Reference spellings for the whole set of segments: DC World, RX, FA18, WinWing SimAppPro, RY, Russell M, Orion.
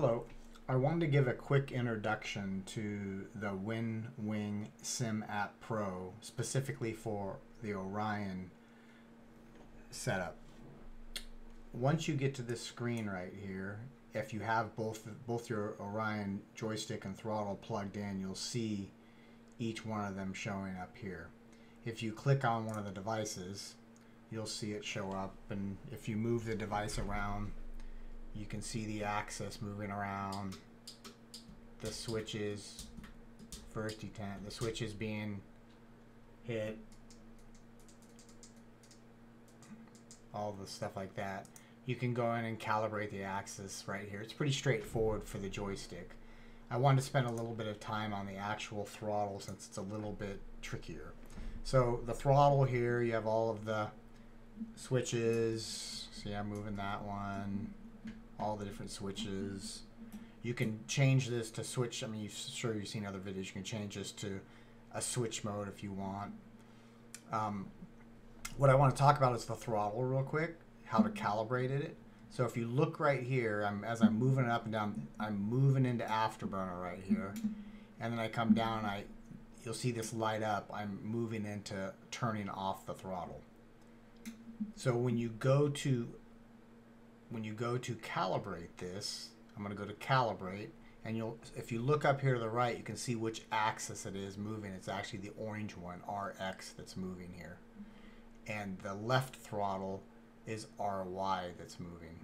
Hello, I wanted to give a quick introduction to the WinWing SimAppPro, specifically for the Orion setup. Once you get to this screen right here, if you have both your Orion joystick and throttle plugged in, you'll see each one of them showing up here. If you click on one of the devices, you'll see it show up, and if you move the device around, you can see the axis moving around, the switches, first detent, the switches being hit, all the stuff like that. You can go in and calibrate the axis right here. It's pretty straightforward for the joystick. I wanted to spend a little bit of time on the actual throttle since it's a little bit trickier. So the throttle here, you have all of the switches. See, I'm moving that one. All the different switches. You can change this to switch. I mean, I'm sure you've seen other videos. You can change this to a switch mode if you want. What I want to talk about is the throttle real quick, how to calibrate it. So if you look right here, as I'm moving it up and down, I'm moving into afterburner right here. And then I come down, you'll see this light up. I'm moving into turning off the throttle. So when you go to calibrate this, I'm going to go to calibrate, and if you look up here to the right, you can see which axis it is moving. It's actually the orange one, RX, that's moving here. And the left throttle is RY that's moving.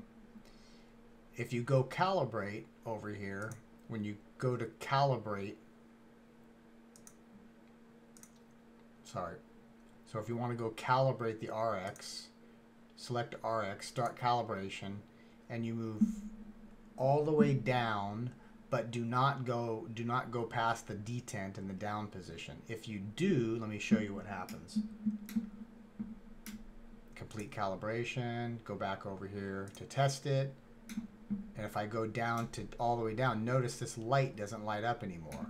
If you go calibrate over here, when you go to calibrate, sorry. So if you want to go calibrate the RX, select RX, start calibration, and you move all the way down, but do not go past the detent in the down position. If you do, let me show you what happens. Complete calibration, go back over here to test it, and if I go down to all the way down, notice this light doesn't light up anymore.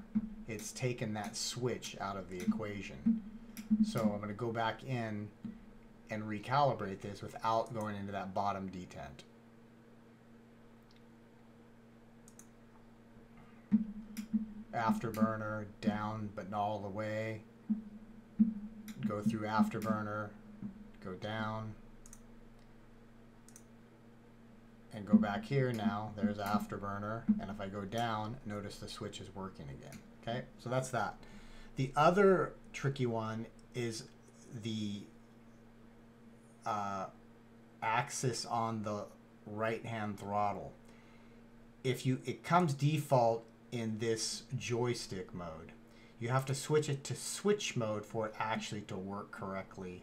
It's taken that switch out of the equation. So I'm going to go back in and recalibrate this without going into that bottom detent. Afterburner, down but not all the way. Go through afterburner, go down, and go back here now. There's afterburner, and if I go down, notice the switch is working again. Okay, so that's that. The other tricky one is the axis on the right hand throttle. It comes default in this joystick mode. You have to switch it to switch mode for it actually to work correctly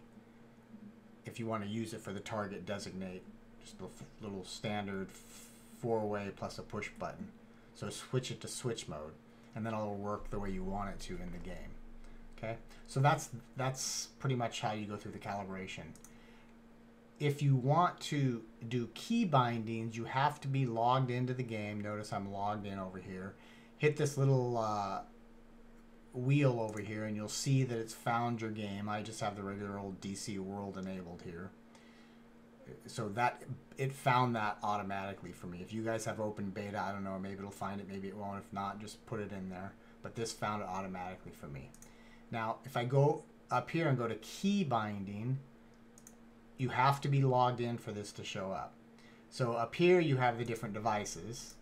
if you want to use it for the target designate. Just the little standard 4-way plus a push button. So switch it to switch mode, and then it'll work the way you want it to in the game. Okay, so that's pretty much how you go through the calibration. If you want to do key bindings, you have to be logged into the game. Notice I'm logged in over here. Hit this little wheel over here, and you'll see that it's found your game. I just have the regular old DC World enabled here. So that it found that automatically for me. If you guys have open beta, I don't know, maybe it'll find it, maybe it won't. If not, just put it in there. But this found it automatically for me. Now, if I go up here and go to key binding, you have to be logged in for this to show up. So up here you have the different devices,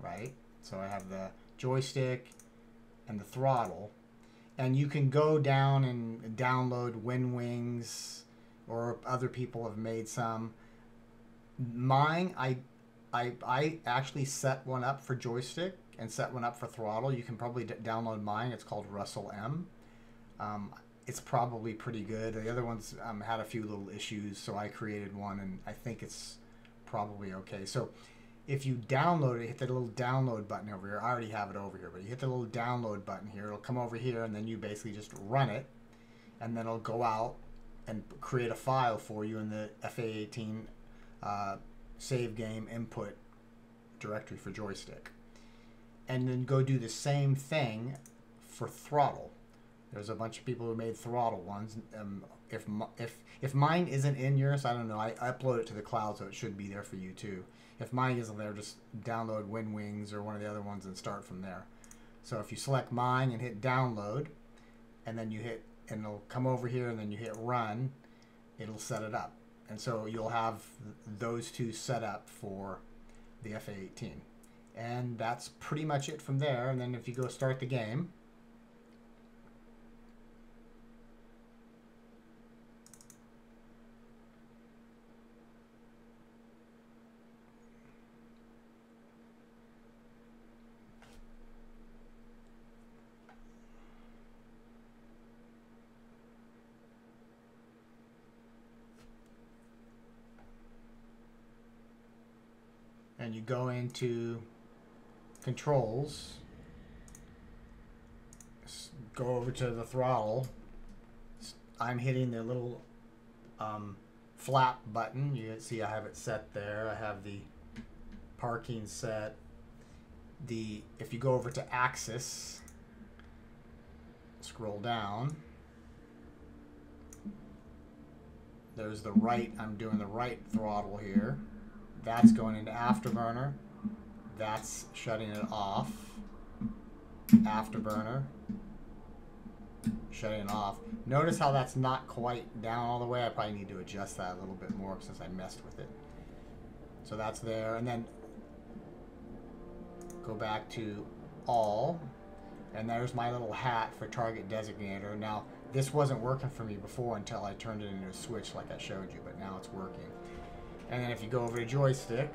right? So I have the joystick and the throttle, and you can go down and download WinWings, or other people have made some. Mine, I actually set one up for joystick and set one up for throttle. You can probably download mine. It's called Russell M. It's probably pretty good. The other ones had a few little issues, so I created one, and I think it's probably okay. So if you download it, hit that little download button over here. I already have it over here, but you hit the little download button here. It'll come over here, and then you basically just run it, and then it'll go out and create a file for you in the FA18 save game input directory for joystick. And then go do the same thing for throttle. There's a bunch of people who made throttle ones. if mine isn't in yours, I don't know, I upload it to the cloud, so it should be there for you too. If mine isn't there, just download WinWings or one of the other ones and start from there. So if you select mine and hit download, and then you hit, and it'll come over here, and then you hit run, it'll set it up. And so you'll have those two set up for the FA18. And that's pretty much it from there. And then if you go start the game, and you go into controls, go over to the throttle. I'm hitting the little flap button. You see I have it set there. I have the parking set. If you go over to axis, scroll down, there's the right. I'm doing the right throttle here. That's going into afterburner. That's shutting it off. Afterburner. Shutting it off. Notice how that's not quite down all the way. I probably need to adjust that a little bit more since I messed with it. So that's there. And then go back to all. And there's my little hat for target designator. Now, this wasn't working for me before until I turned it into a switch like I showed you, but now it's working. And then if you go over to joystick,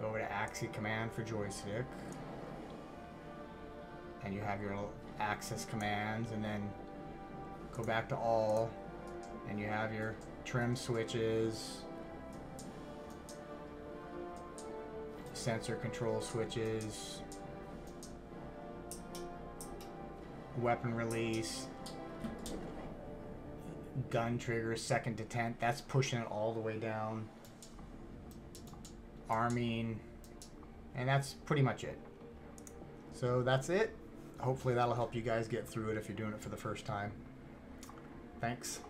go over to axis command for joystick, and you have your little axis commands, and then go back to all, and you have your trim switches, sensor control switches, weapon release, gun trigger, second detent, that's pushing it all the way down, arming, and that's pretty much it. So that's it. Hopefully that'll help you guys get through it if you're doing it for the first time. Thanks.